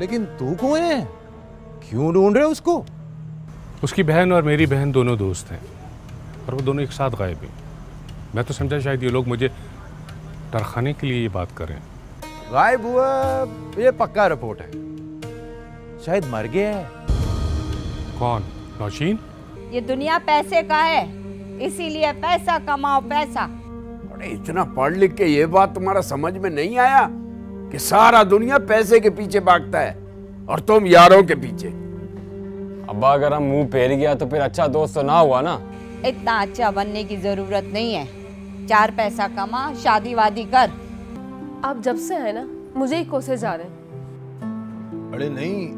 लेकिन तू कौन है? क्यों ढूंढ रहे हो उसको? उसकी बहन और मेरी बहन दोनों दोस्त हैं और वो दोनों एक साथ गायब हैं। मैं तो समझा शायद ये लोग मुझे डरखाने के लिए ये बात कर रहे हैं। गायब हुआ ये पक्का रिपोर्ट है, शायद मर गया है। कौन? नौशीन? ये दुनिया पैसे का है, इसीलिए पैसा कमाओ पैसा। अरे इतना पढ़ लिख के ये बात तुम्हारा समझ में नहीं आया कि सारा दुनिया पैसे के पीछे भागता है और तुम यारों के पीछे? अब्बा अगर हम मुंह फेर गया तो फिर अच्छा दोस्त तो ना हुआ ना। इतना अच्छा बनने की जरूरत नहीं है, चार पैसा कमा, शादी वादी कर। आप जब से है ना मुझे ही कोसे जा रहे हैं। अरे नहीं,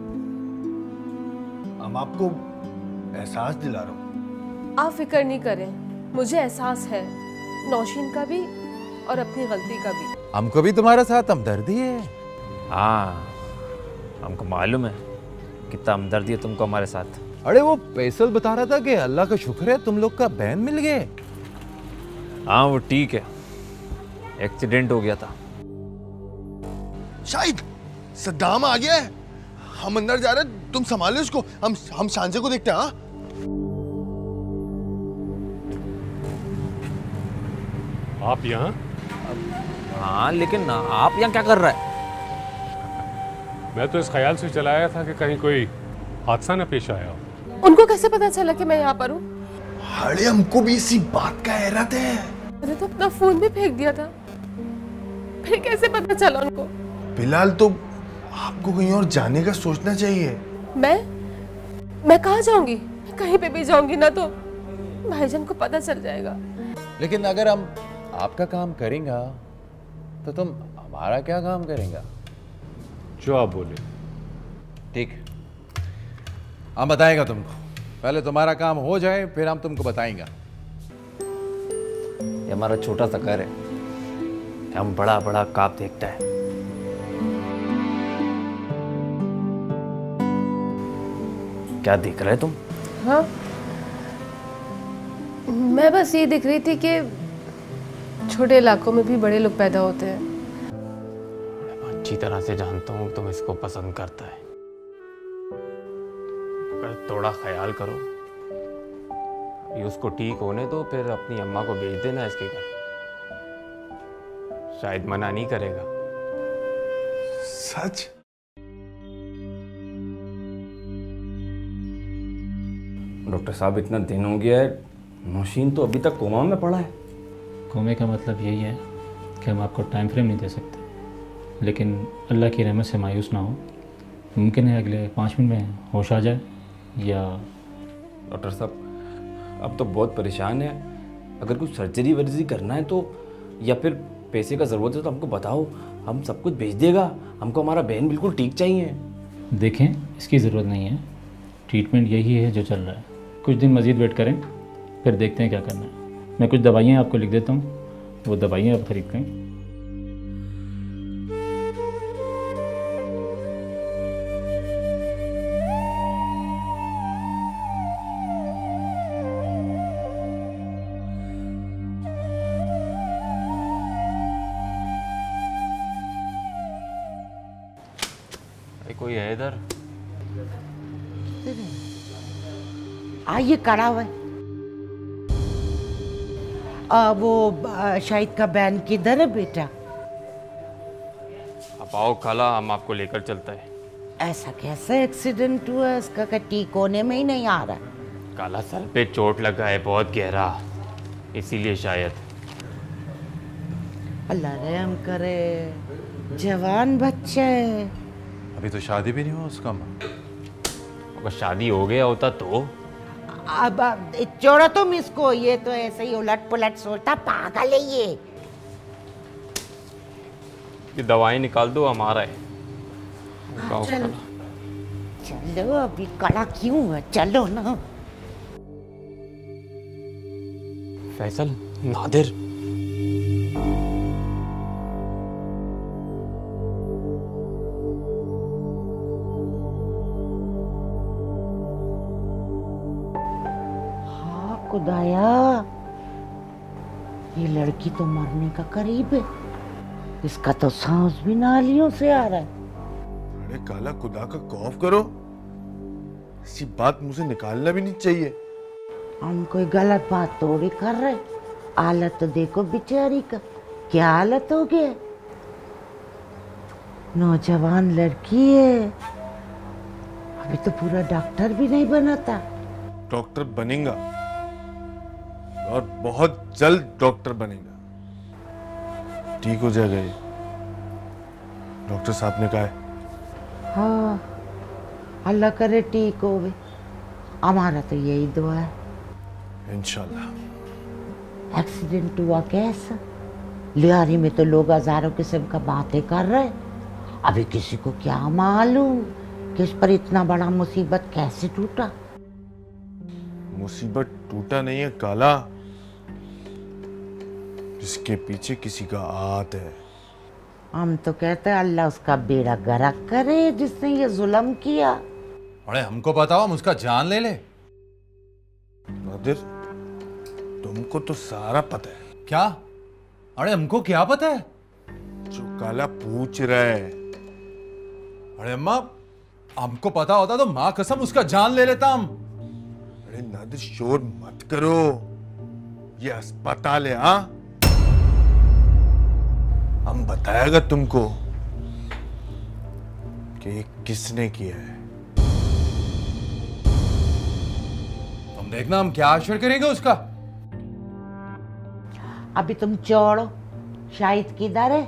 हम आपको एहसास दिला रहा हूँ। आप फिक्र नहीं करें, मुझे एहसास है नौशीन का भी और अपनी गलती का भी। हमको भी तुम्हारे साथ हमदर्दी है। हाँ हमको मालूम है कितना हमदर्दी है तुमको हमारे साथ। अरे वो फैसल बता रहा था कि अल्लाह का शुक्र है तुम लोग का बहन मिल गए। हाँ वो ठीक है, एक्सीडेंट हो गया था शायद। सद्दाम आ गया है, हम अंदर जा रहे हैं, तुम संभालो इसको, हम सांझे को देखते हैं। हाँ आप यहाँ? हाँ लेकिन आप यहाँ क्या कर रहा है? मैं तो इस ख्याल से चला आया था कि कहीं कोई हादसा न पेश आया हो। उनको कैसे पता चला कि मैं यहाँ पर हूँ? अरे हमको भी इसी बात का हैरत है। मैंने तो अपना फोन भी फेंक दिया था, फिर कैसे पता चला उनको? बिलाल तो आपको कहीं और जाने का सोचना चाहिए। मैं कहाँ जाऊंगी? कहीं पे भी जाऊंगी ना तो भाईजान को पता चल जाएगा। लेकिन अगर हम आपका काम करेंगे तो तुम हमारा क्या काम करेंगे? जो आप बोले। ठीक, हम बताएगा तुमको, पहले तुम्हारा काम हो जाए फिर हम तुमको बताएंगे। ये हमारा छोटा सा घर है, हम बड़ा बड़ा काब देखता है। क्या देख रहे तुम? हाँ मैं बस ये दिख रही थी कि छोटे इलाकों में भी बड़े लोग पैदा होते हैं। अच्छी तरह से जानता हूँ तुम इसको पसंद करता है, अगर थोड़ा ख्याल करो ये उसको ठीक होने दो, फिर अपनी अम्मा को भेज देना इसके घर, शायद मना नहीं करेगा। सच? डॉक्टर साहब इतना दिन हो गया है, नौशीन तो अभी तक कोमा में पड़ा है। कोमे का मतलब यही है कि हम आपको टाइम फ्रेम नहीं दे सकते, लेकिन अल्लाह की रहमत से मायूस ना हो, मुमकिन है अगले 5 मिनट में होश आ जाए। या डॉक्टर साहब अब तो बहुत परेशान है, अगर कुछ सर्जरी वर्जरी करना है तो, या फिर पैसे का ज़रूरत है तो हमको बताओ, हम सब कुछ भेज देगा, हमको हमारा बहन बिल्कुल ठीक चाहिए। देखें इसकी ज़रूरत नहीं है, ट्रीटमेंट यही है जो चल रहा है, कुछ दिन मज़ीद वेट करें फिर देखते हैं क्या करना है। मैं कुछ दवाइयाँ आपको लिख देता हूँ, वो दवाइयाँ आप खरीद लें। कोई है इधर? ये खड़ा हुआ है। वो शाहिद का बहन किधर है बेटा? अब आओ खाला, हम आपको लेकर चलता है। ऐसा कैसा एक्सीडेंट हुआ इसका? ठीक होने में ही नहीं आ रहा। काला सर पे चोट लगा है बहुत गहरा, इसीलिए शायद। अल्लाह रहम करे, जवान बच्चा है। अभी तो शादी भी नहीं हुआ उसका। अगर शादी हो गया होता तो? अब छोड़ो तुम इसको, ये तो ऐसे ही उलट पुलट सोचता पागल है ये दवाई निकाल दो, हमारा है। हाँ, चलो अभी कड़ा क्यों है, चलो ना। फैसल, नादिर, खुदाया ये लड़की तो मरने का करीब है, इसका तो सांस भी नालियों से आ रहा है। अरे काला खुदा का खौफ करो, ऐसी बात मुझे निकालना भी नहीं चाहिए। हम कोई गलत बात थोड़ी कर रहे, हालत तो देखो बेचारी का क्या हालत हो गया। नौजवान लड़की है, अभी तो पूरा डॉक्टर भी नहीं बना था। डॉक्टर बनेगा और बहुत जल्द डॉक्टर बनेगा, ठीक हो जाएगा ये। डॉक्टर साहब ने कहा है। हाँ, अल्लाह करे ठीक हो वे, हमारा तो यही दुआ है इंशाल्लाह। एक्सीडेंट हुआ कैसा, लियारी में तो लोग हजारों किस्म का बातें कर रहे, अभी किसी को क्या मालूम कि इस पर इतना बड़ा मुसीबत कैसे टूटा। मुसीबत टूटा नहीं है काला, इसके पीछे किसी का हाथ है। हम तो कहते हैं अल्लाह उसका बेड़ा गर्क करे जिसने ये जुल्म किया। अरे हमको बताओ, हम उसका जान ले ले। नादिर, तुमको तो सारा पता है। क्या? अरे हमको क्या पता है? जो काला पूछ रहा है। अरे अम्मा, हमको पता होता तो माँ कसम उसका जान ले लेता हम। अरे नादिर शोर मत करो, ये अस्पताल है। हाँ, हम बताएगा तुमको कि ये किसने किया है। तुम देखना हम क्या आश्चर्य करेंगे उसका। अभी तुम छोड़ो, शाहिद किधर है?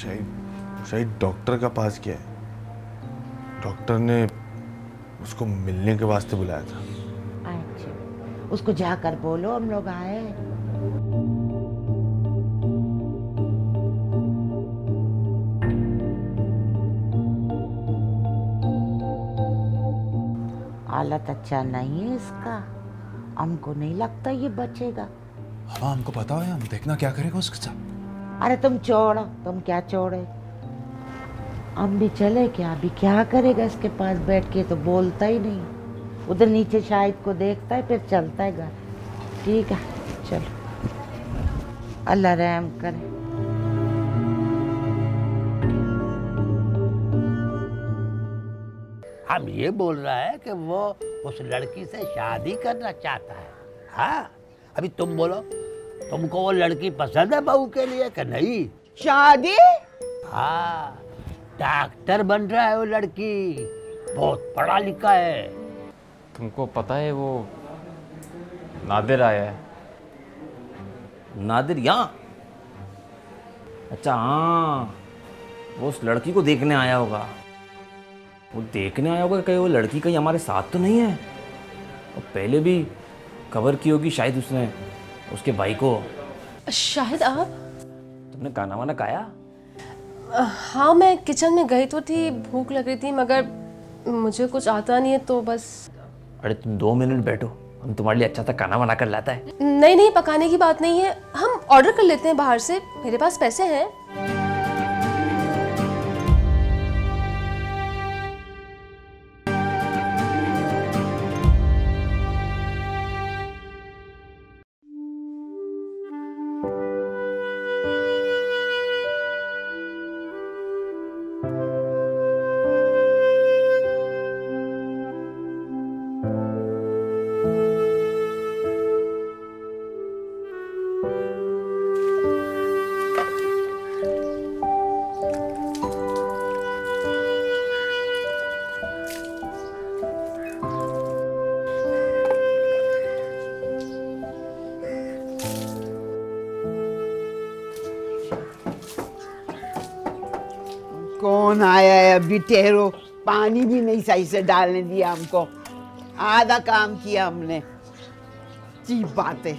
शाहिद डॉक्टर का पास गया है, डॉक्टर ने उसको मिलने के वास्ते बुलाया था। अच्छा, उसको जाकर बोलो हम लोग आए हैं। हालत अच्छा नहीं है इसका, हमको नहीं लगता ये बचेगा। हाँ हमको पता है, हम देखना क्या करेगा उसके साथ। अरे तुम छोड़ो, तुम क्या छोड़े, हम भी चले क्या? अभी क्या करेगा इसके पास बैठ के, तो बोलता ही नहीं। उधर नीचे शाहिद को देखता है फिर चलता है घर। ठीक है चलो, अल्लाह रहम करे। हम ये बोल रहा है कि वो उस लड़की से शादी करना चाहता है। हाँ अभी तुम बोलो, तुमको वो लड़की पसंद है बहू के लिए कि नहीं? शादी? हाँ, डॉक्टर बन रहा है वो लड़की, बहुत पढ़ा लिखा है। तुमको पता है वो नादिर आया है। नादिर यहाँ? अच्छा हाँ, वो उस लड़की को देखने आया होगा। वो देखने आया होगा कहीं वो लड़की कहीं हमारे साथ तो नहीं है। और पहले भी कवर की होगी शायद उसने उसके भाई को। शायद आप? तुमने खाना वाना खाया? हाँ मैं किचन में गई तो थी, भूख लग रही थी मगर मुझे कुछ आता नहीं है तो बस। अरे तुम 2 मिनट बैठो, हम तुम्हारे लिए अच्छा सा खाना बना कर लाता है। नहीं नहीं, पकाने की बात नहीं है, हम ऑर्डर कर लेते हैं बाहर से, मेरे पास पैसे हैं। कौन आया है? अभी ठहरो, पानी भी नहीं सही से डालने दिया हमको, आधा काम किया हमने। चीप बातें।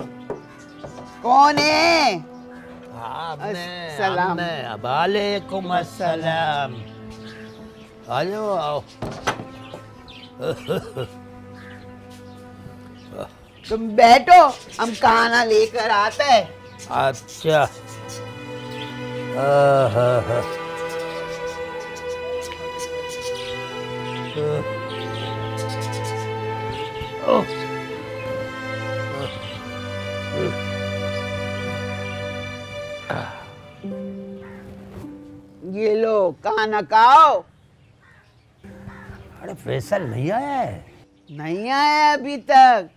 कौन है? अस्सलाम वालेकुम। अस्सलाम। हेलो आओ। तुम बैठो, हम खाना लेकर आते हैं। अच्छा ये लो कान काओ। अरे फैसल नहीं आया है? नहीं आया अभी तक।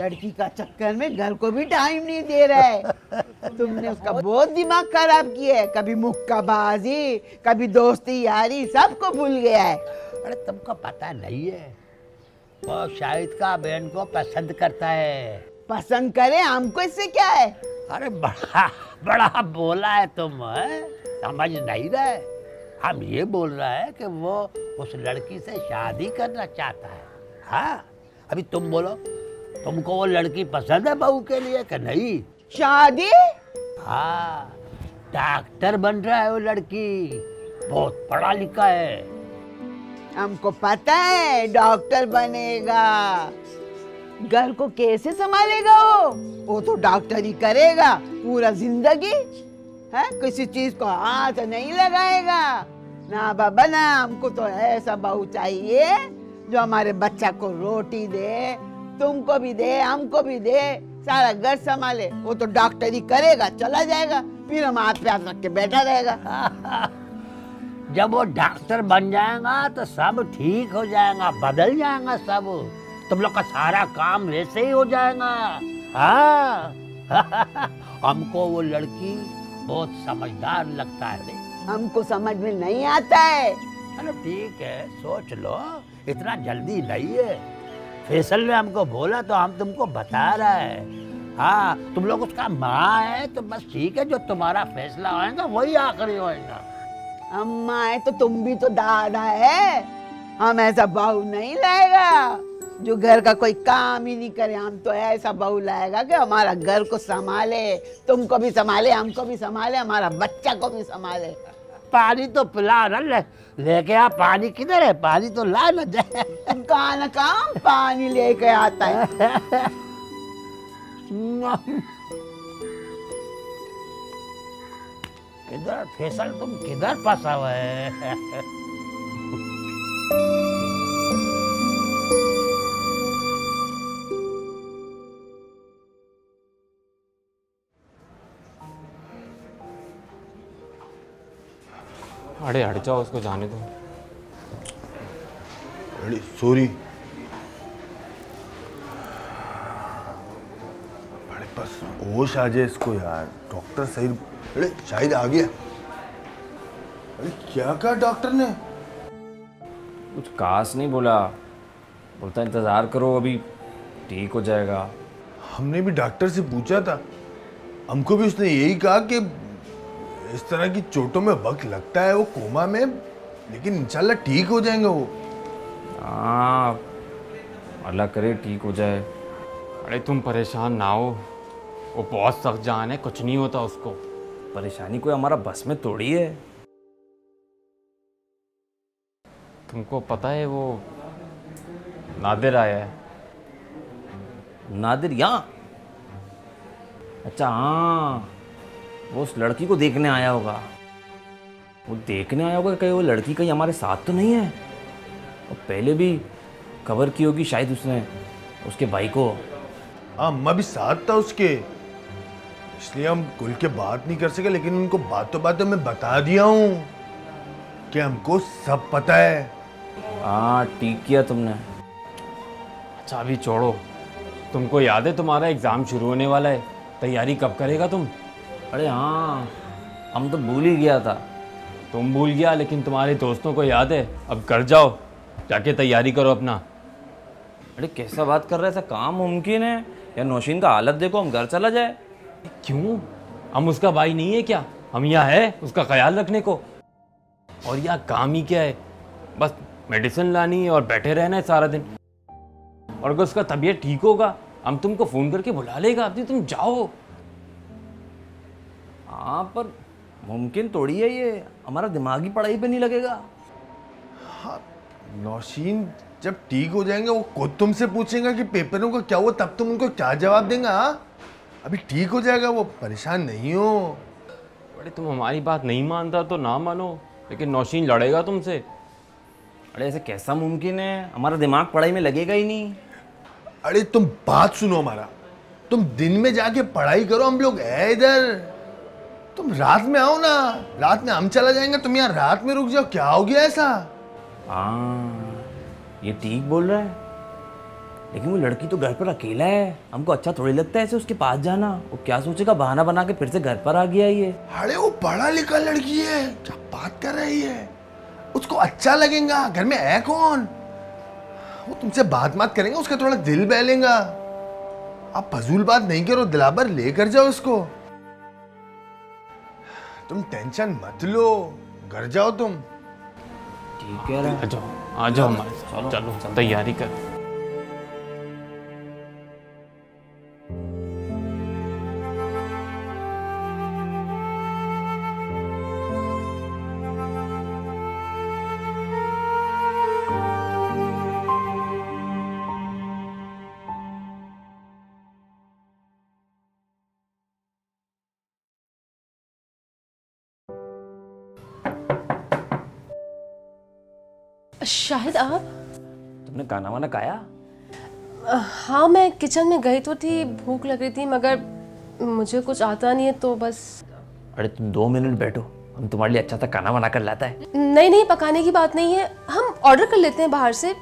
लड़की का चक्कर में घर को भी टाइम नहीं दे रहा है। तुमने उसका बहुत दिमाग खराब किया है, कभी मुक्काबाजी कभी दोस्ती यारी सबको भूल गया है। अरे तुमको पता नहीं है वो शाहिद का बहन को पसंद करता है। पसंद करे हमको इससे क्या है? अरे बड़ा बड़ा बोला है तुम है? समझ नहीं रहे। हम ये बोल रहा है कि वो उस लड़की से शादी करना चाहता है। हाँ अभी तुम बोलो तुमको वो लड़की पसंद है बहू के लिए कि नहीं? शादी? हाँ डॉक्टर बन रहा है वो लड़की, बहुत पढ़ा लिखा है। हमको पता है डॉक्टर बनेगा, घर को कैसे संभालेगा वो तो डॉक्टर ही करेगा पूरा जिंदगी है, किसी चीज को हाथ नहीं लगाएगा ना बाबा ना। हमको तो ऐसा बहू चाहिए जो हमारे बच्चा को रोटी दे, तुमको भी दे हमको भी दे, सारा घर संभाले। वो तो डॉक्टर ही करेगा, चला जाएगा, फिर हम हाथ पे हाथ रख के बैठा रहेगा। जब वो डॉक्टर बन जाएगा तो सब ठीक हो जाएगा, बदल जाएगा सब, तुम लोग का सारा काम वैसे ही हो जाएगा। हाँ हमको वो लड़की बहुत समझदार लगता है। हमको समझ में नहीं आता है। चलो ठीक है सोच लो, इतना जल्दी नहीं है। फैसल ने हमको बोला तो हम तुमको बता रहा है। हाँ तुम लोग उसका माँ है तो बस ठीक है, जो तुम्हारा फैसला होएगा वही आखिरी होएगा। अम्मा है तो तुम भी तो दादा है। हम ऐसा बहू नहीं लाएगा जो घर का कोई काम ही नहीं करे। हम तो ऐसा बहू लाएगा कि हमारा घर को संभाले, तुमको भी संभाले हमको भी संभाले, हमारा बच्चा को भी संभाले। पानी तो पिला ना, लेके आ। पानी किधर है? पानी तो ला ना जाए। कान काम पानी लेके आता है। किधर फैसल तुम किधर फंसा हुआ है? अरे हट जाओ, उसको जाने दो। अरे सॉरी, अरे बस होश आ जाए इसको यार। डॉक्टर सही, अरे शायद आ गया। अरे क्या कहा डॉक्टर ने? कुछ खास नहीं बोला, बोलता इंतज़ार करो अभी ठीक हो जाएगा। हमने भी डॉक्टर से पूछा था, हमको भी उसने यही कहा कि इस तरह की चोटों में वक्त लगता है, वो कोमा में, लेकिन इंशाल्लाह ठीक हो जाएंगे वो। हाँ अल्लाह करे ठीक हो जाए। अरे तुम परेशान ना हो, वो बहुत सख्त जान है, कुछ नहीं होता उसको। परेशानी कोई हमारा बस में थोड़ी है। तुमको पता है वो नादिर आया है? नादिर यहाँ? अच्छा हाँ, वो उस लड़की को देखने आया होगा। वो देखने आया होगा कहीं वो लड़की कहीं हमारे साथ तो नहीं है। और पहले भी कवर की होगी शायद उसने उसके भाई को। हाँ मैं भी साथ था उसके, इसलिए हम खुल के बात नहीं कर सके, लेकिन उनको बातों बातों में बता दिया हूँ कि हमको सब पता है। हाँ ठीक किया तुमने। अच्छा अभी छोड़ो, तुमको याद है तुम्हारा एग्ज़ाम शुरू होने वाला है, तैयारी कब करेगा तुम? अरे हाँ हम तो भूल ही गया था। तुम भूल गया लेकिन तुम्हारे दोस्तों को याद है। अब कर जाओ, जाके तैयारी करो अपना। अरे कैसा बात कर रहे थे, काम मुमकिन है? या नौशीन का हालत देखो, हम घर चला जाए। क्यों, हम उसका भाई नहीं है क्या? हम यहाँ है उसका ख्याल रखने को, और यहाँ काम ही क्या है, बस मेडिसिन लानी है और बैठे रहना है सारा दिन। और अगर उसका तबीयत ठीक होगा हम तुमको फ़ोन करके बुला लेगा। अब तुम जाओ। हाँ पर मुमकिन थोड़ी है ये, हमारा दिमाग ही पढ़ाई पे नहीं लगेगा। हाँ नौशीन जब ठीक हो जाएंगे वो खुद तुमसे पूछेगा कि पेपरों का क्या हुआ, तब तुम उनको क्या जवाब देंगे? हाँ अभी ठीक हो जाएगा वो, परेशान नहीं हो। अरे तुम हमारी बात नहीं मानता तो ना मानो, लेकिन नौशीन लड़ेगा तुमसे। अरे ऐसे कैसा मुमकिन है, हमारा दिमाग पढ़ाई में लगेगा ही नहीं। अरे तुम बात सुनो, हमारा तुम दिन में जाके पढ़ाई करो, हम लोग है इधर। तुम रात में आओ ना, रात में हम चला जाएंगे, तुम यहाँ रात में रुक जाओ, क्या हो गया ऐसा? ये ठीक बोल रहा है, लेकिन वो लड़की तो घर पर अकेला है, हमको अच्छा थोड़ी लगता है ऐसे उसके पास जाना। वो क्या सोचेगा, बहाना बना के फिर से घर पर आ गया ये। अरे वो पढ़ा लिखा लड़की है, क्या बात कर रही है, उसको अच्छा लगेगा, घर में है कौन, वो तुमसे बात बात करेंगे, उसका थोड़ा दिल बहलेगा। आप फजूल बात नहीं करो, दिलाबर लेकर जाओ उसको। तुम टेंशन मत लो, घर जाओ तुम। ठीक है, आ जाओ हमारे साथ, चलो तैयारी कर। शाहिद आप, तुमने खाना वाना खाया? हाँ, मैं किचन में गई तो थी, भूख लग रही थी, मगर मुझे कुछ आता नहीं है तो बस। अरे तुम 2 मिनट बैठो, हम तुम्हारे लिए अच्छा सा खाना बना कर लाता है। नहीं नहीं, पकाने की बात नहीं है, हम ऑर्डर कर लेते हैं बाहर से,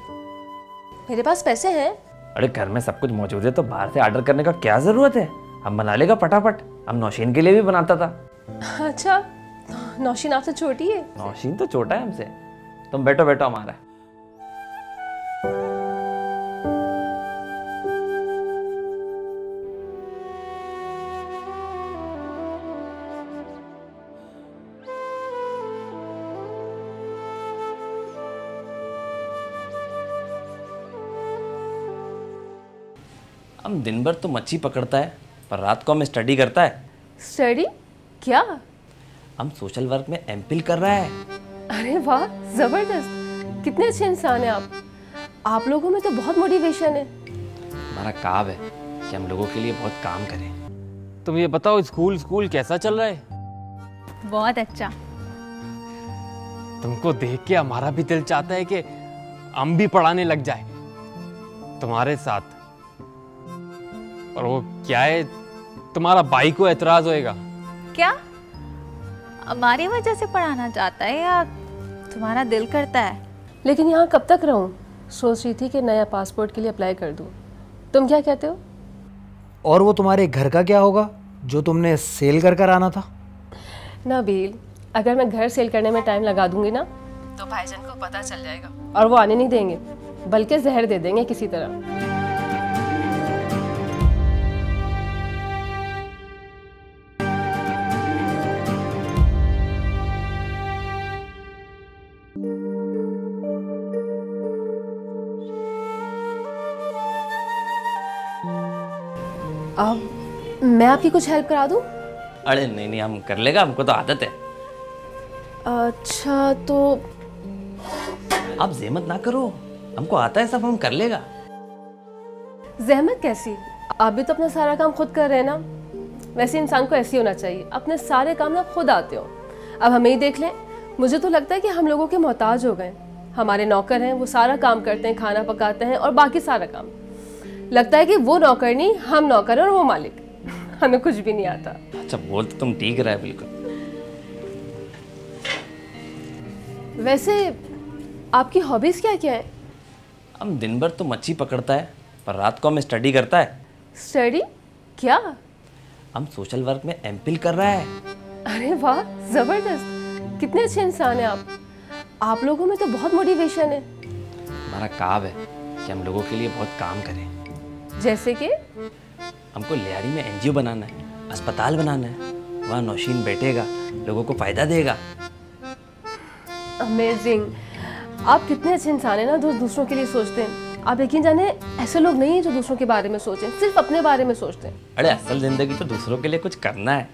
मेरे पास पैसे हैं। अरे घर में सब कुछ मौजूद है तो बाहर से ऑर्डर करने का क्या जरूरत है, हम बना लेगा फटाफट। हम नौशीन के लिए भी बनाता था। अच्छा, नौशीन आपसे छोटी है? नौशीन तो छोटा है हमसे। तुम बैठो बैठो हमारा। हम दिन भर तो मच्छी पकड़ता है, पर रात को हम स्टडी करता है। स्टडी क्या? हम सोशल वर्क में एमफिल कर रहा है। अरे वाह, जबरदस्त, कितने अच्छे इंसान हैं आप। आप लोगों में तो बहुत मोटिवेशन है। हमारा काम है कि हम लोगों के लिए बहुत काम करें। तुम ये बताओ, स्कूल कैसा चल रहा है? बहुत अच्छा। तुमको देख के हमारा भी दिल चाहता है कि हम भी पढ़ाने लग जाए तुम्हारे साथ। और वो क्या है, तुम्हारा भाई को एतराज होएगा क्या? हमारी वजह से पढ़ाना चाहता है या तुम्हारा दिल करता है? लेकिन यहाँ कब तक रहूँ, सोच रही थी कि नया पासपोर्ट के लिए अप्लाई कर दूँ। तुम क्या कहते हो? और वो तुम्हारे घर का क्या होगा जो तुमने सेल कर कर आना था? नबील, अगर मैं घर सेल करने में टाइम लगा दूंगी ना तो भाईजान को पता चल जाएगा और वो आने नहीं देंगे, बल्कि जहर दे देंगे किसी तरह। अब मैं आपकी कुछ हेल्प करा दूं? अरे नहीं नहीं, हम कर लेगा, हमको तो आदत है। अच्छा तो आप जहमत ना करो, हमको आता है सब, हम कर लेगा। जहमत कैसी, आप भी तो अपना सारा काम खुद कर रहे हैं ना। वैसे इंसान को ऐसे होना चाहिए, अपने सारे काम ना खुद आते हो। अब हमें ही देख लें, मुझे तो लगता है कि हम लोगों के मोहताज हो गए। हमारे नौकर हैं, वो सारा काम करते हैं, खाना पकाते हैं और बाकी सारा काम। लगता है कि वो नौकर नहीं, हम नौकर और वो मालिक, हमें कुछ भी नहीं आता। अच्छा बोल तो तुम ठीक रहा है बिल्कुल। वैसे आपकी हॉबीज क्या क्या है? हम दिन भर तो मच्छी पकड़ता है, पर रात को हम स्टडी करता है। स्टडी क्या? हम सोशल वर्क में एमफिल कर रहा है। अरे वाह, जबरदस्त, कितने अच्छे इंसान हैं आप। आप लोगों में तो बहुत मोटिवेशन है। हमारा काम है कि हम लोगों के लिए बहुत काम करें। जैसे कि हमको लियारी में एनजीओ बनाना है, अस्पताल बनाना है, वहाँ नौशीन बैठेगा, लोगों को फायदा देगा। अमेजिंग, आप कितने अच्छे इंसान हैं ना, जो दूसरों के लिए सोचते हैं। आप यकीन जाने ऐसे लोग नहीं हैं जो दूसरों के बारे में सोचें, सिर्फ अपने बारे में सोचते हैं। अरे असल जिंदगी तो दूसरों के लिए कुछ करना है,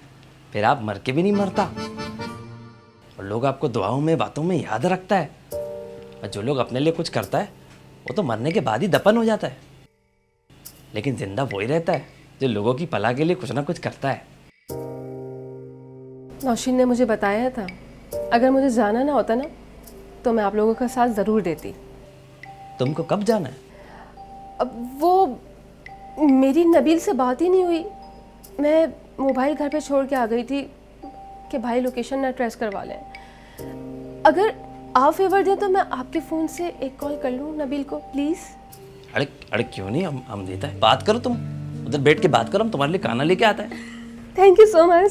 फिर आप मर के भी नहीं मरता। और लोग आपको दुआओं में, बातों में याद रखता है। और जो लोग अपने लिए कुछ करता है वो तो मरने के बाद ही दफन हो जाता है, लेकिन जिंदा वही रहता है जो लोगों की भलाई के लिए कुछ ना कुछ करता है। नौशीन ने मुझे बताया था, अगर मुझे जाना ना होता ना तो मैं आप लोगों का साथ जरूर देती। तुमको कब जाना है? अब वो मेरी नबील से बात ही नहीं हुई, मैं मोबाइल घर पे छोड़ के आ गई थी, कि भाई लोकेशन ना ट्रेस करवा लें। अगर आप फेवर दें तो मैं आपके फ़ोन से एक कॉल कर लूँ नबील को प्लीज़। अरे क्यों नहीं, हम देता है। बात करो तुम उधर बैठ के बात करो, हम तुम्हारे लिए खाना लेके आता है। Thank you so much.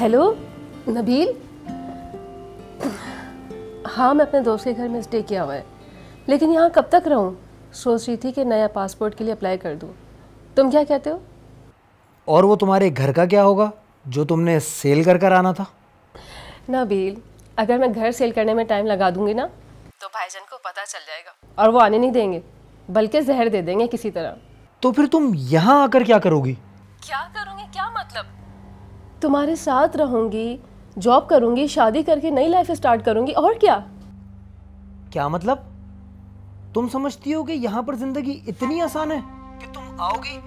Hello Nabeel. हाँ मैं अपने दोस्त के घर में स्टे किया हुआ है, लेकिन यहाँ कब तक रहूँ? सोच रही थी कि नया पासपोर्ट के लिए अप्लाई कर दूँ। तुम क्या कहते हो? और वो तुम्हारे घर का क्या होगा जो तुमने सेल कर कर आना था? नबील अगर मैं घर सेल करने में टाइम लगा दूँगी ना तो भाईजान को पता चल जाएगा और वो आने नहीं देंगे, बल्कि जहर दे देंगे किसी तरह। तो फिर तुम यहाँ आकर क्या करोगी? क्या करूँगी क्या मतलब? तुम्हारे साथ रहूंगी, जॉब करूंगी, शादी करके नई लाइफ स्टार्ट करूंगी। और क्या क्या मतलब? तुम समझती हो कि यहाँ पर जिंदगी इतनी आसान है कि तुम आओगी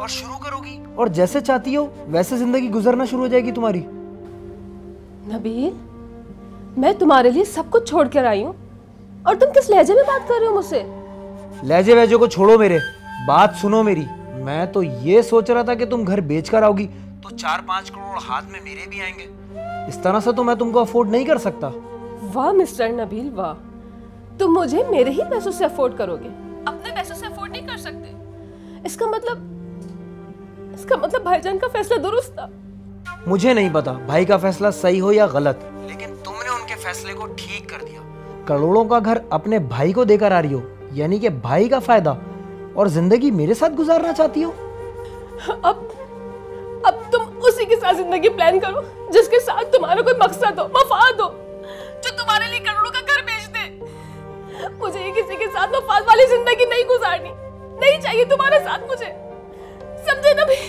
और शुरू करोगी और जैसे चाहती हो वैसे जिंदगी गुजरना शुरू हो जाएगी तुम्हारी? नबील मैं तुम्हारे लिए सब कुछ छोड़ कर आई हूँ और तुम किस लहजे में बात कर रहे हो मुझसे? लहजे वहजे को छोड़ो, मेरे बात सुनो मेरी। मैं तो ये सोच रहा था कि तुम घर बेच कर आओगी तो 4-5 करोड़ हाथ में मेरे भी आएंगे। इस तरह से तो मैं तुमको अफोर्ड नहीं कर सकता। वाह मिस्टर नबील वाह, तुम मुझे मेरे ही पैसों से अफोर्ड करोगे, अपने पैसों से अफोर्ड नहीं कर सकते। इसका मतलब भाईजान का फैसला दुरुस्त था। मुझे नहीं पता भाई का फैसला सही हो या गलत, लेकिन तुमने उनके फैसले को ठीक कर दिया। करोड़ों का घर अपने भाई को देकर आ रही हो, यानी कि भाई का फायदा, और जिंदगी मेरे साथ गुजारना चाहती हो। अब तुम उसी के साथ जिंदगी प्लान करो जिसके साथ तुम्हारा कोई मकसद हो, मफाद हो, जो तुम्हारे लिए करोड़ों का घर बेच दे। मुझे किसी के साथ मफाद वाली जिंदगी नहीं गुजारनी, नहीं चाहिए तुम्हारे साथ मुझे, समझे ना भाई?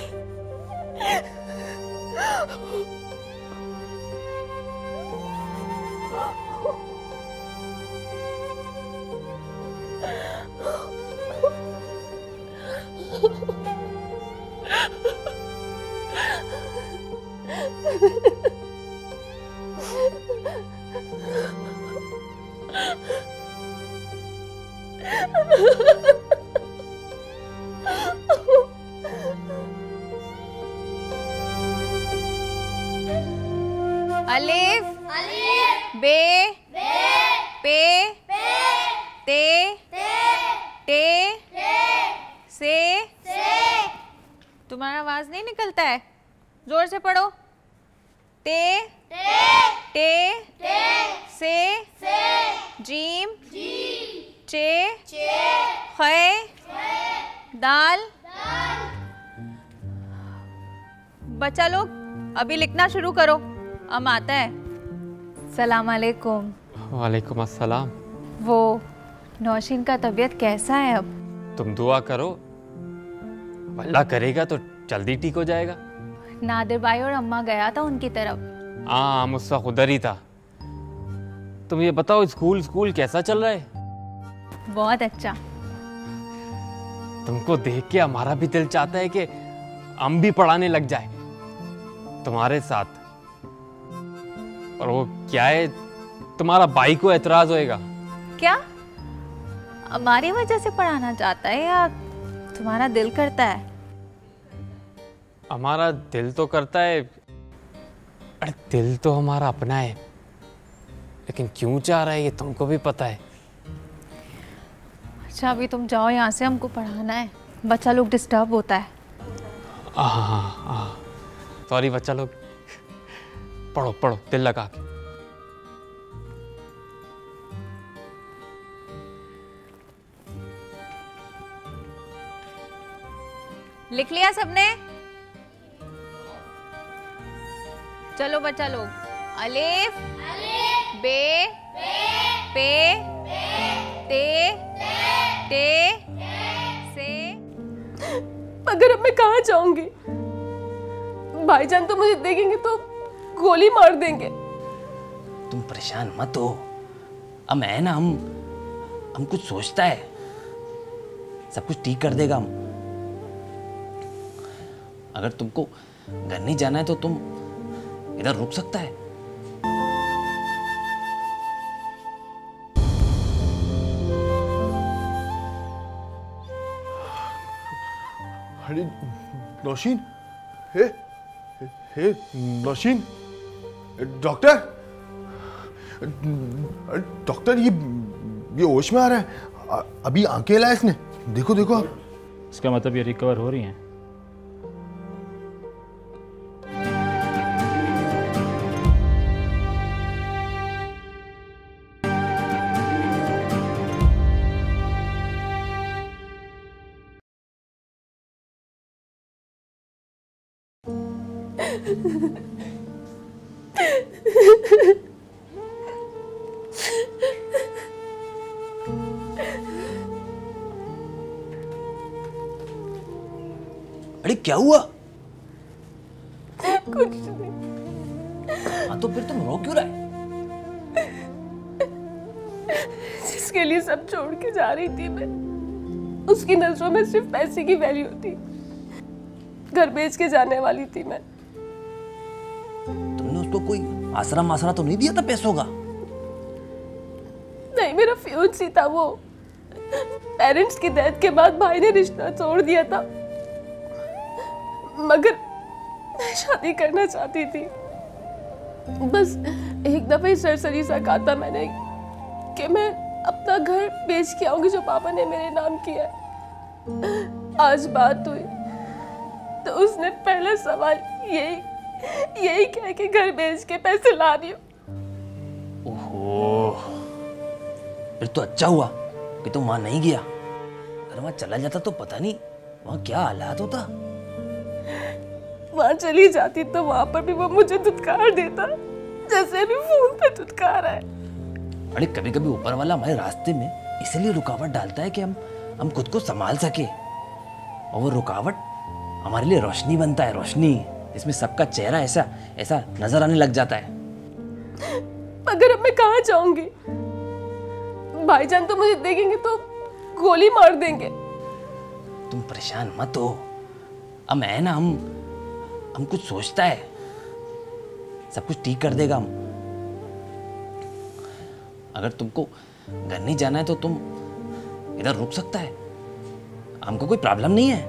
अलिफ बे पे ते टे से। तुम्हारा आवाज नहीं निकलता है, जोर से पढ़ो। ते टे से जीम चे खे दाल। बच्चा लोग अभी लिखना शुरू करो, हम आता है। सलाम अलैकुम। वालेकुम अस्सलाम। वो नौशीन का तबीयत कैसा है अब? तुम दुआ करो, अल्लाह करेगा तो जल्दी ठीक हो जाएगा। नादिर भाई और अम्मा गया था उनकी तरफ। हाँ मुझसे उधर ही था। तुम ये बताओ स्कूल कैसा चल रहा है? बहुत अच्छा। तुमको देख के हमारा भी दिल चाहता है कि हम भी पढ़ाने लग जाए तुम्हारे साथ। और वो क्या है, तुम्हारा भाई को एतराज होएगा क्या? हमारी वजह से पढ़ाना चाहता है या तुम्हारा दिल करता है? हमारा दिल तो करता है। अरे दिल तो हमारा अपना है, लेकिन क्यों चाह रहा है ये तुमको भी पता है। अच्छा अभी तुम जाओ यहाँ से, हमको पढ़ाना है, बच्चा लोग डिस्टर्ब होता है। हाँ सॉरी बच्चा लोग, पढ़ो पढ़ो दिल लगा के। लिख लिया सबने? चलो बच्चा लोग, अलिफ बे पे ते टे से। मगर अब मैं कहाँ जाऊंगी? भाईजान तो मुझे देखेंगे तो गोली मार देंगे। तुम परेशान मत हो, अब है ना, हम कुछ सोचता है, सब कुछ ठीक कर देगा हम। अगर तुमको घर नहीं जाना है तो तुम इधर रुक सकता है। अरे Nausheen, hey hey Nausheen, doctor doctor ये होश में आ रहा है, अभी आंखें हिलाए इसने, देखो देखो आप। इसका मतलब ये रिकवर हो रही हैं। अरे क्या हुआ? कुछ नहीं। हाँ तो फिर तुम रो क्यों रहे? जिसके लिए सब छोड़ के जा रही थी मैं, उसकी नजरों में सिर्फ पैसे की वैल्यू थी। घर बेच के जाने वाली थी मैं। तुमने उसको कोई आसरा मासरा तो नहीं दिया था पैसों का? नहीं, मेरा फ्यूज ही था वो। पेरेंट्स की डेथ के बाद भाई ने रिश्ता छोड़ दिया था, मगर मैं शादी करना चाहती थी। बस एक दफे सरसरी सा कहा था मैंने कि मैं अपना घर बेच के आऊंगी जो पापा ने मेरे नाम किया है। आज बात हुई तो उसने पहला सवाल यही कह के घर बेच के पैसे ला रही हूं। ओहो, फिर तो अच्छा हुआ कि तुम वहां नहीं गया, अगर वहां चला जाता तो पता नहीं वहां क्या हालात होता। वहाँ चली जाती तो वहाँ पर भी वो मुझे धुतकार देता, जैसे भी फोन पे धुतकार है। अरे कभी कभी ऊपर वाला हमारे रास्ते में इसलिए रुकावट डालता है कि हम खुद को संभाल सके, और वो रुकावट हमारे लिए रोशनी बनता है। रोशनी इसमें सबका चेहरा ऐसा ऐसा नजर आने लग जाता है। मगर अब मैं कहाँ जाऊंगी? भाईजान तो मुझे देखेंगे तो गोली मार देंगे। तुम परेशान मत हो, अब है ना, हम कुछ सोचता है, सब कुछ ठीक कर देगा हम। अगर तुमको घर नहीं जाना है तो तुम इधर रुक सकता है, हमको कोई प्रॉब्लम नहीं है,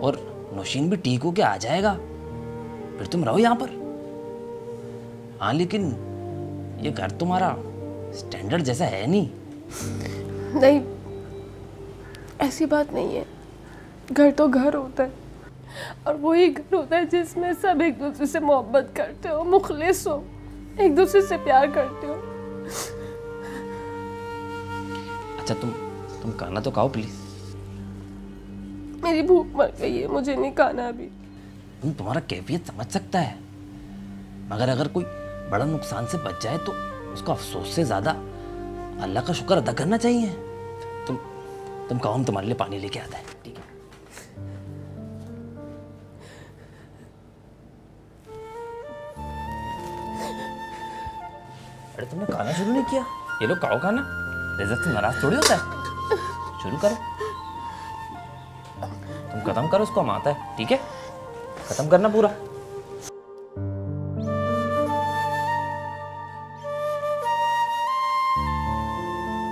और नौशीन भी ठीक होके आ जाएगा, फिर तुम रहो यहाँ पर। हाँ लेकिन ये घर तुम्हारा स्टैंडर्ड जैसा है नहीं। नहीं, ऐसी बात नहीं है। घर तो घर होता है, और वही घर होता है जिसमें सब एक दूसरे से मोहब्बत करते हो, मुखलिस हो, एक दूसरे से प्यार करते हो। अच्छा तुम खाना तो खाओ प्लीज। मेरी भूख मर गई है, मुझे नहीं खाना अभी। तुम्हारा कैफियत समझ सकता है, मगर अगर कोई बड़ा नुकसान से बच जाए तो उसको अफसोस से ज्यादा अल्लाह का शुक्र अदा करना चाहिए। तुम खाओ, हम तुम्हारे लिए पानी लेके आता है। ठीक है, तुमने खाना शुरू नहीं किया, ये लोग खाओ खाना, इज्जत से नाराज थोड़ी होता है। शुरू करो, तुम खत्म करो उसको, हम आता है। ठीक है, खत्म करना पूरा।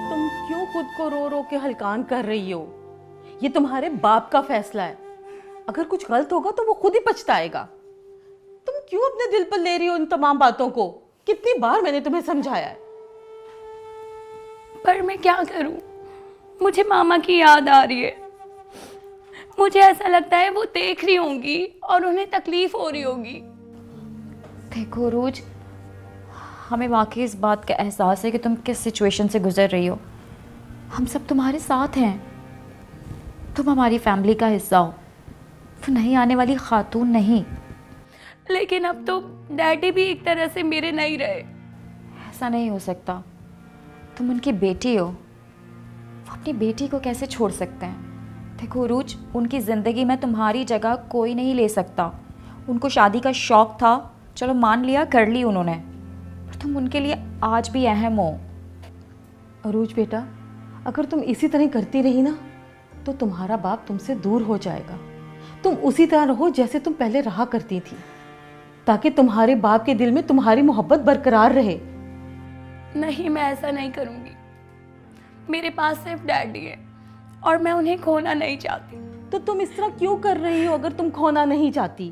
तुम क्यों खुद को रो रो के हलकान कर रही हो? ये तुम्हारे बाप का फैसला है, अगर कुछ गलत होगा तो वो खुद ही पछताएगा। तुम क्यों अपने दिल पर ले रही हो इन तमाम बातों को? कितनी बार मैंने तुम्हें समझाया है। पर मैं क्या करूं, मुझे मामा की याद आ रही है। मुझे ऐसा लगता है वो देख रही होंगी और उन्हें तकलीफ हो रही होगी। देखो रोज, हमें वाकई इस बात का एहसास है कि तुम किस सिचुएशन से गुजर रही हो। हम सब तुम्हारे साथ हैं, तुम हमारी फैमिली का हिस्सा हो, तो नहीं आने वाली खातून नहीं। लेकिन अब तो डैडी भी एक तरह से मेरे नहीं रहे। ऐसा नहीं हो सकता, तुम उनकी बेटी हो, वो अपनी बेटी को कैसे छोड़ सकते हैं? देखो उरूज, उनकी ज़िंदगी में तुम्हारी जगह कोई नहीं ले सकता। उनको शादी का शौक़ था, चलो मान लिया, कर ली उन्होंने, पर तुम उनके लिए आज भी अहम हो। उरूज बेटा, अगर तुम इसी तरह करती रही ना तो तुम्हारा बाप तुमसे दूर हो जाएगा। तुम उसी तरह रहो जैसे तुम पहले रहा करती थी, ताकि तुम्हारे बाप के दिल में तुम्हारी मोहब्बत बरकरार रहे। नहीं, मैं ऐसा नहीं करूंगी। मेरे पास सिर्फ डैडी है और मैं उन्हें खोना नहीं चाहती। तो तुम इस तरह क्यों कर रही हो? अगर तुम खोना नहीं चाहती,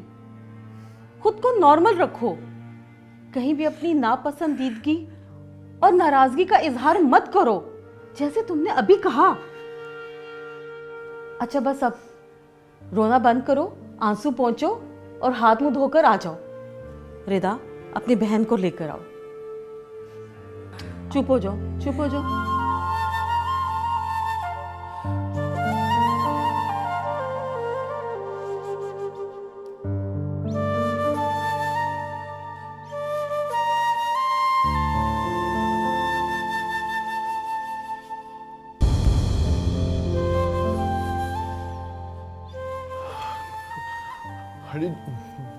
खुद को नॉर्मल रखो। कहीं भी अपनी नापसंदीदगी और नाराजगी का इजहार मत करो, जैसे तुमने अभी कहा। अच्छा बस, अब रोना बंद करो, आंसू पोंछो और हाथ मुंह धोकर आ जाओ। रिदा, अपनी बहन को लेकर आओ। चुप हो जाओ, चुप हो जाओ।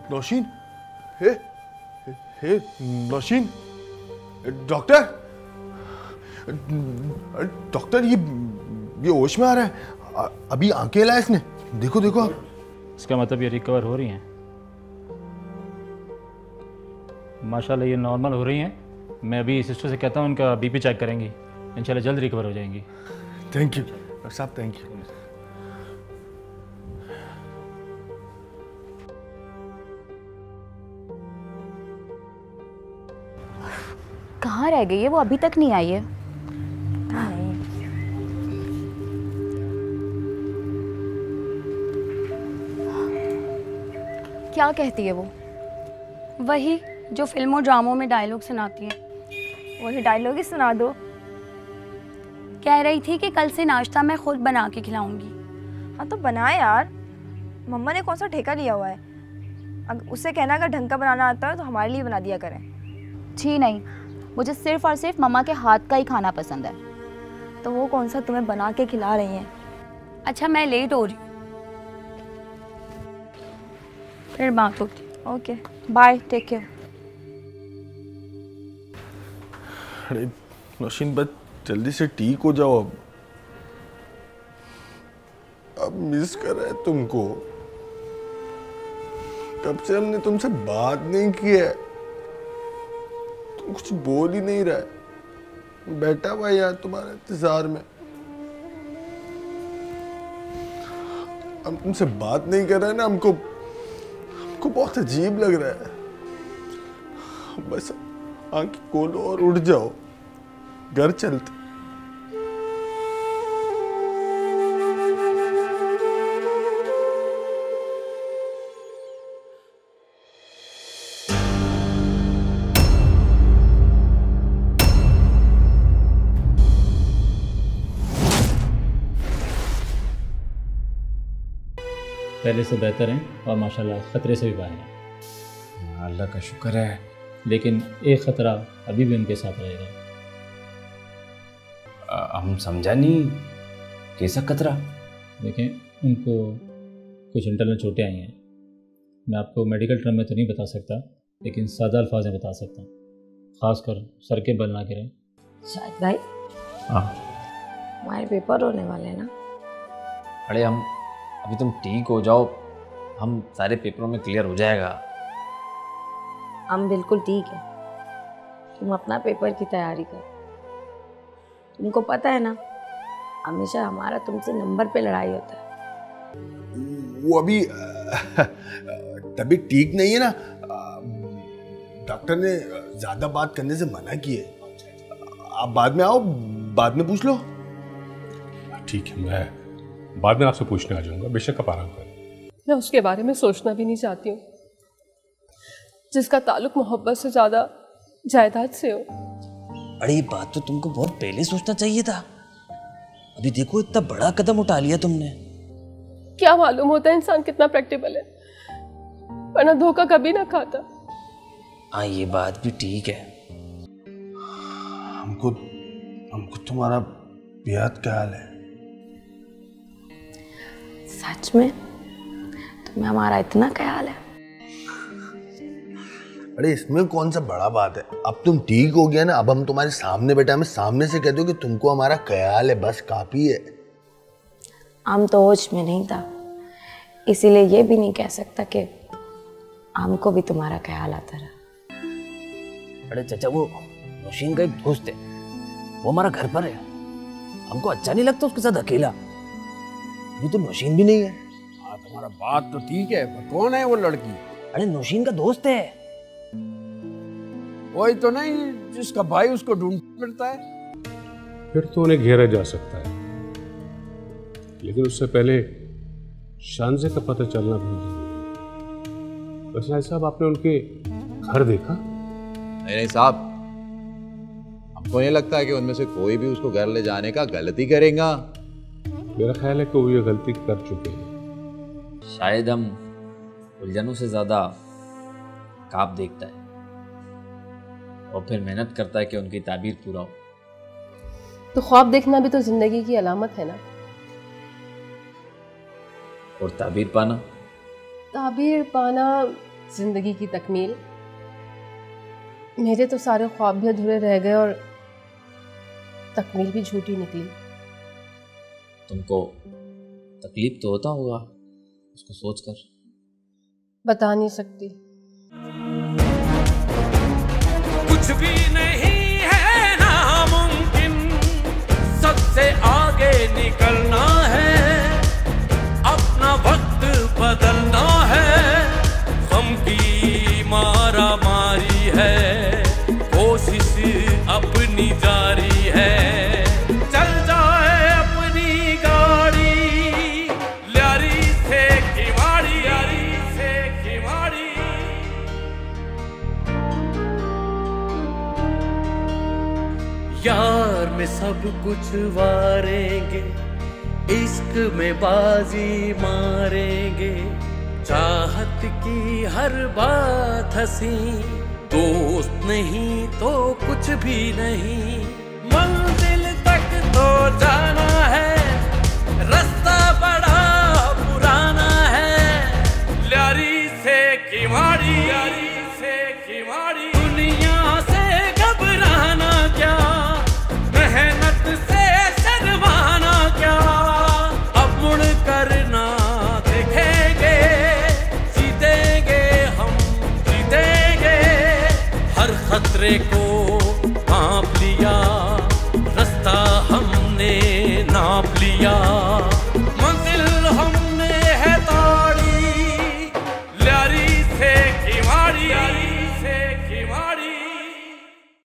Nausheen, hey hey Nausheen, doctor ये होश में आ रहा है, अभी आंखें हिलाए इसने, देखो देखो। इसका मतलब ये रिकवर हो रही हैं, माशाल्लाह ये नॉर्मल हो रही हैं। मैं अभी सिस्टर से कहता हूँ उनका बीपी चेक करेंगी, इंशाल्लाह जल्द रिकवर हो जाएंगी। थैंक यू डॉक्टर साहब, थैंक यू। कहाँ रह गई है वो? अभी तक नहीं आई है। क्या कहती है वो? वही जो फिल्मों ड्रामों में डायलॉग सुनाती है, वही डायलॉग ही सुना दो। कह रही थी कि कल से नाश्ता मैं खुद बना के खिलाऊंगी। हाँ तो बनाए यार, मम्मा ने कौन सा ठेका लिया हुआ है। अगर उससे कहना अगर ढंग का बनाना आता है तो हमारे लिए बना दिया करें। जी नहीं, मुझे सिर्फ और सिर्फ मम्मा के हाथ का ही खाना पसंद है। तो वो कौन सा तुम्हें बना के खिला रही हैं? अच्छा मैं लेट हो रही हूँ, फिर बात होती। Okay bye, take care. अरे नौशीन, बस जल्दी से ठीक हो जाओ। अब मिस कर रहे तुमको, कब से हमने तुमसे बात नहीं की है, कुछ बोल ही नहीं रहा है, बैठा हुआ यार तुम्हारे इंतजार में। हम तुमसे बात नहीं कर रहे ना, हमको बहुत अजीब लग रहा है। बस आंखें खोलो और उठ जाओ, घर चलते। पहले से बेहतर हैं और माशाल्लाह ख़तरे से भी बाहर हैं। अल्लाह का शुक्र है, लेकिन एक ख़तरा अभी भी उनके साथ रहेगा। हम समझा नहीं, कैसा खतरा? देखें, उनको कुछ इंटरनल चोटें आई हैं। मैं आपको मेडिकल टर्म में तो नहीं बता सकता, लेकिन सादा अल्फाज में बता सकता हूँ। ख़ासकर सर के बल ना करें। शायद भाई, हाँ हमारे पेपर होने वाले हैं ना। अरे हम अभी, तुम ठीक हो जाओ, हम सारे पेपरों में क्लियर हो जाएगा। हम बिल्कुल ठीक है, तुम अपना पेपर की तैयारी करो। तुमको पता है ना, हमेशा हमारा तुमसे नंबर पे लड़ाई होता है। वो अभी तबीयत ठीक नहीं है ना, डॉक्टर ने ज़्यादा बात करने से मना किया है। आप बाद में आओ, बाद में पूछ लो। ठीक है, मैं बाद में आपसे पूछने आ जाऊंगा, बेशक आप आराम करें। मैं उसके बारे में सोचना भी नहीं चाहती हूँ जिसका ताल्लुक मोहब्बत से ज़्यादा जायदाद से हो। अरे ये बात तो तुमको बहुत पहले सोचना चाहिए था। अभी देखो, इतना बड़ा कदम उठा लिया तुमने। क्या मालूम होता है इंसान कितना प्रैक्टिकल है, वरना धोखा कभी ना खाता। हाँ ये बात भी ठीक है। हमको तुम्हारा बेहद ख्याल है। सच में तुम्हें हमारा इतना ख्याल है? अरे इसमें कौन सा बड़ा बात है, अब तुम ठीक हो गया ना। अब हम तुम्हारे सामने बैठा, हमें सामने से कह दो कि तुमको हमारा ख्याल है, बस काफी है। हम तो होश में नहीं था, इसीलिए ये भी नहीं कह सकता कि हमको भी तुम्हारा ख्याल आता रहा। अरे चाचा, वो नौशीन का एक दोस्त है, वो हमारा घर पर है। हमको अच्छा नहीं लगता उसके साथ अकेला। ये तो नौशीन भी नहीं है। हमारा बात तो ठीक है, पर कौन है वो लड़की? अरे नौशीन का दोस्त है। वही तो नहीं जिसका भाई उसको ढूंढ मिलता है? फिर तो उन्हें घेरा जा सकता है, लेकिन उससे पहले शानजे का पता चलना भी जरूरी है। वैसे साहब आपने उनके घर देखा? नहीं नहीं साहब, हमको नहीं लगता है कि उनमें से कोई भी उसको घर ले जाने का गलती करेगा। मेरा ख्याल है कि वो ये गलती कर चुके हैं। शायद हम उलझनों से ज़्यादा काब देखता है और फिर मेहनत करता है कि उनकी ताबीर पूरा हो। तो ख्वाब देखना भी तो जिंदगी की अलामत है ना, और ताबीर पाना? ताबीर पाना जिंदगी की तकमील। मेरे तो सारे ख्वाब भी अधूरे रह गए और तकमील भी झूठी निकली। तुमको तकलीफ तो होता होगा उसको सोचकर? बता नहीं सकती। कुछ भी नहीं है नामुमकिन, सबसे आगे निकलना है, अपना वक्त बदलना है, गम की मारा मारी है, कोशिश अपनी जारी है। यार में सब कुछ वारेंगे, इश्क में बाजी मारेंगे, चाहत की हर बात हंसी, दोस्त नहीं तो कुछ भी नहीं, मंजिल तक तो जाना है, रास्ता बड़ा पुराना है, ल्यारी से केमारी, ल्यारी से केमारी। दुनिया से घबराना क्या, मेहनत से शर्माना क्या, अब मुड़ करना देखेंगे, जीतेंगे हम जीतेंगे, हर खतरे को